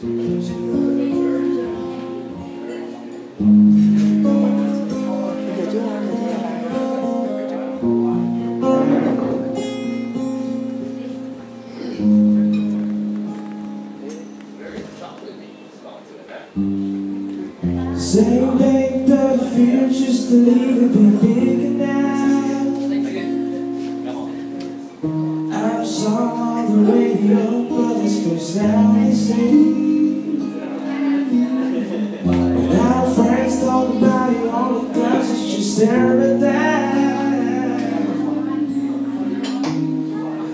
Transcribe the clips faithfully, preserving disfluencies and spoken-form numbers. Same day, the future's to leave it bigger now. I've sung on the radio, but it still sounds the same. And our friends talk about it, all it does is just stare at that.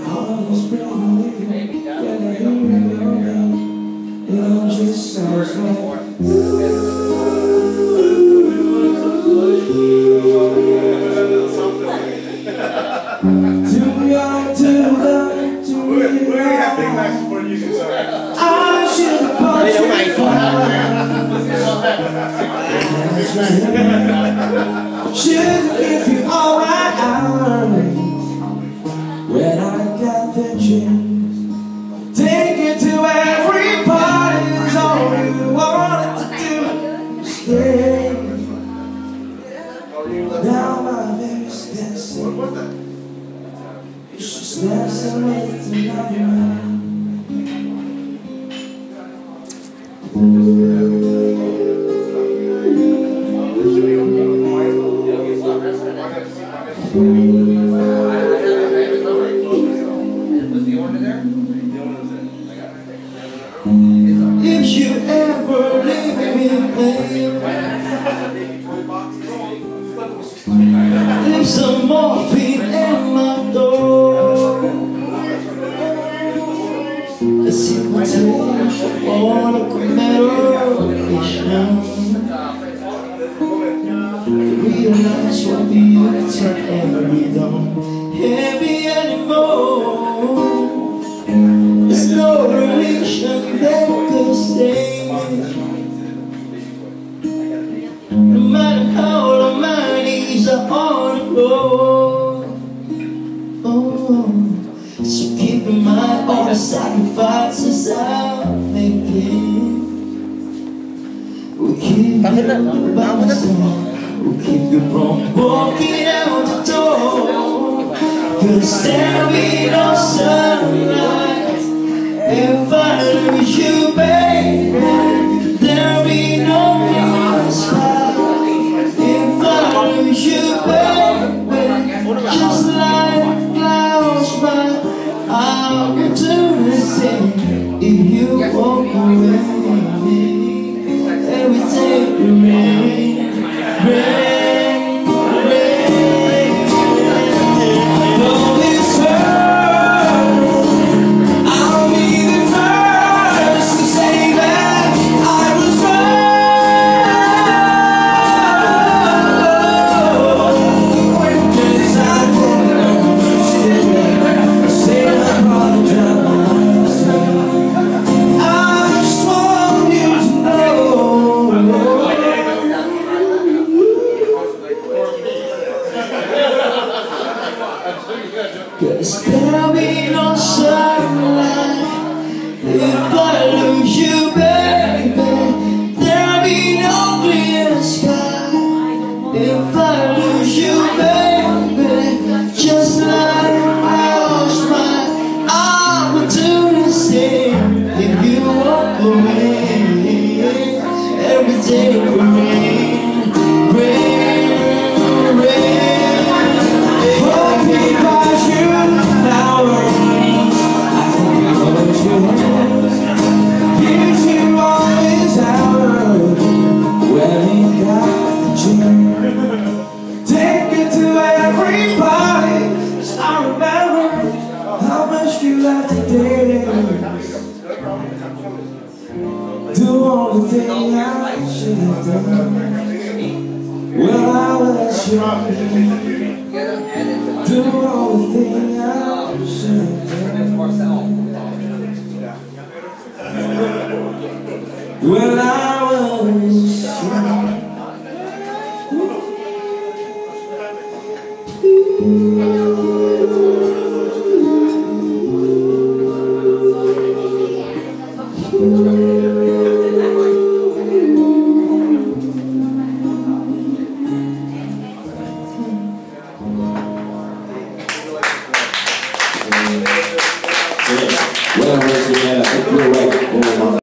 All this brilliant, yeah, they hear me all now. It all just sounds like, ooh. Should give you all my hours when I got the chance. Take it to every party, is all you wanted to do. Stay. Now my very steps. She snaps away to my mind. If you ever leave me, baby, leave some morphine in my door. The secret to all the commemoration. Realize your beauty and we don't hear me anymore. There's no relation that could save me. No matter how the monies are on the road. Oh, so keep in mind all the sacrifices I'm making. We keep the balance. We'll keep you from walking out the door. Cause there'll be no sunlight if I lose you, baby. There'll be no peace if I lose you, baby. Just like clouds, but I'll do the same if you walk away from me. Every day you remain. Cause there'll be no sunlight if I lose you, baby. There'll be no clear sky if I lose you, baby. Just like I lost my opportunity if you walk away. Every day for me, rain, rain. Do all the things I should have done. Well, I was young. Do all the things I should have done. Well, I was young. Let's go. Thank you.